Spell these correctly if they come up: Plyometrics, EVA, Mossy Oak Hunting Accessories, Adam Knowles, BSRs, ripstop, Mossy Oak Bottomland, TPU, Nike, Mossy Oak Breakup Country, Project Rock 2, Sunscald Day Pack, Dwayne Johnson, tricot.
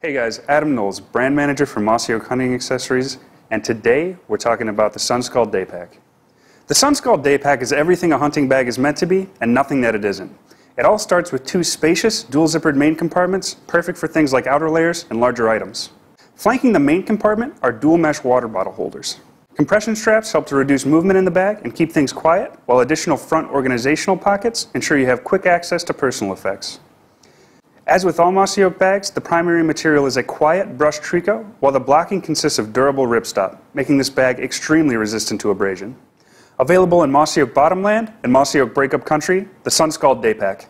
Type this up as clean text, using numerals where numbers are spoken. Hey guys, Adam Knowles, brand manager for Mossy Oak Hunting Accessories, and today we're talking about the Sunscald Day Pack. The Sunscald Day Pack is everything a hunting bag is meant to be and nothing that it isn't. It all starts with two spacious, dual-zippered main compartments, perfect for things like outer layers and larger items. Flanking the main compartment are dual-mesh water bottle holders. Compression straps help to reduce movement in the bag and keep things quiet, while additional front organizational pockets ensure you have quick access to personal effects. As with all Mossy Oak bags, the primary material is a quiet brushed tricot, while the blocking consists of durable ripstop, making this bag extremely resistant to abrasion. Available in Mossy Oak Bottomland and Mossy Oak Breakup Country, the Sunscald Day Pack.